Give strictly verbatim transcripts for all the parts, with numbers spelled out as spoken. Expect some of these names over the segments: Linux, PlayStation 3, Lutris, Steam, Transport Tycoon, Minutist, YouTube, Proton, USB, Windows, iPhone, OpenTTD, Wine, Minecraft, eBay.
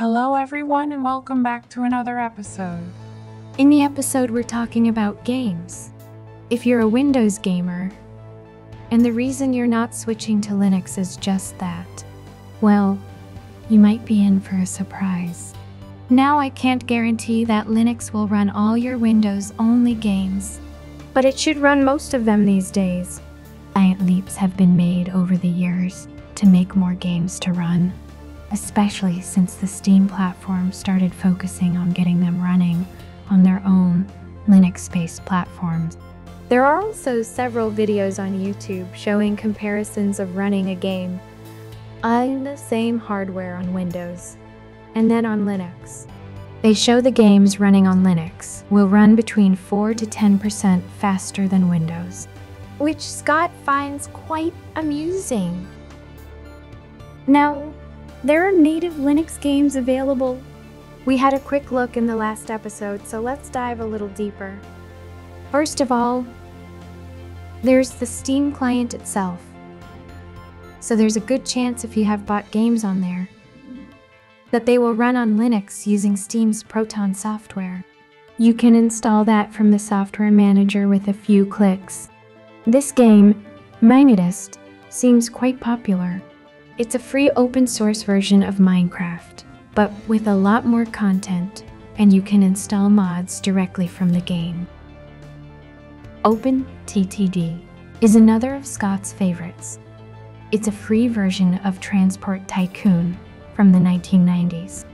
Hello everyone and welcome back to another episode. In the episode we're talking about games. If you're a Windows gamer, and the reason you're not switching to Linux is just that, well, you might be in for a surprise. Now I can't guarantee that Linux will run all your Windows-only games, but it should run most of them these days. Giant leaps have been made over the years to make more games to run, especially since the Steam platform started focusing on getting them running on their own Linux-based platforms. There are also several videos on YouTube showing comparisons of running a game on the same hardware on Windows and then on Linux. They show the games running on Linux will run between four to ten percent faster than Windows, which Scott finds quite amusing. Now, there are native Linux games available. We had a quick look in the last episode, so let's dive a little deeper. First of all, there's the Steam client itself. So there's a good chance if you have bought games on there, that they will run on Linux using Steam's Proton software. You can install that from the software manager with a few clicks. This game, Minutist, seems quite popular. It's a free open source version of Minecraft, but with a lot more content, and you can install mods directly from the game. OpenTTD is another of Scott's favorites. It's a free version of Transport Tycoon from the nineteen nineties.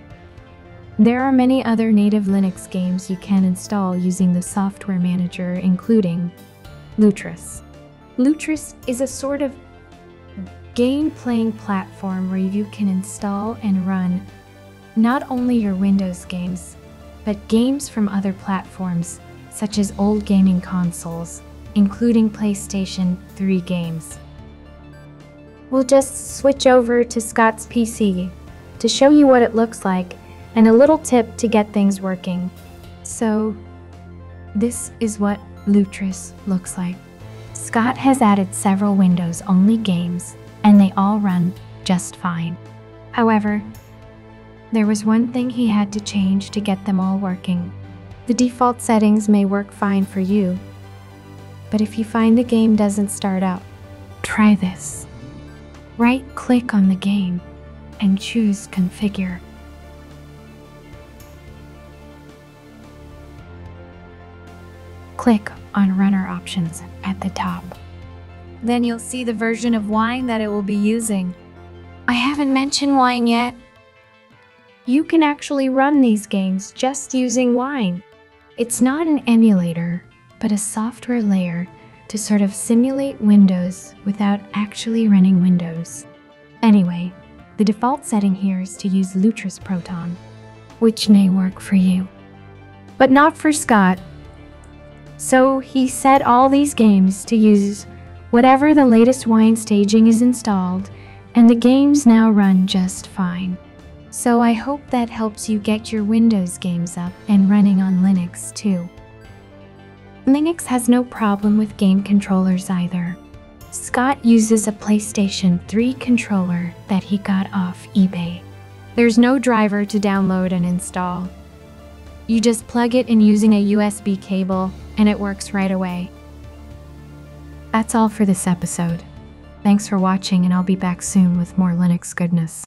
There are many other native Linux games you can install using the software manager, including Lutris. Lutris is a sort of game-playing platform where you can install and run not only your Windows games, but games from other platforms, such as old gaming consoles, including PlayStation three games. We'll just switch over to Scott's P C to show you what it looks like and a little tip to get things working. So, this is what Lutris looks like. Scott has added several Windows-only games, and they all run just fine. However, there was one thing he had to change to get them all working. The default settings may work fine for you, but if you find the game doesn't start out, try this. Right-click on the game and choose Configure. Click on Runner Options at the top. Then you'll see the version of Wine that it will be using. I haven't mentioned Wine yet. You can actually run these games just using Wine. It's not an emulator, but a software layer to sort of simulate Windows without actually running Windows. Anyway, the default setting here is to use Lutris Proton, which may work for you, but not for Scott. So he set all these games to use whatever the latest Wine staging is installed, and the games now run just fine. So I hope that helps you get your Windows games up and running on Linux too. Linux has no problem with game controllers either. Scott uses a PlayStation three controller that he got off eBay. There's no driver to download and install. You just plug it in using a U S B cable and it works right away. That's all for this episode. Thanks for watching, and I'll be back soon with more Linux goodness.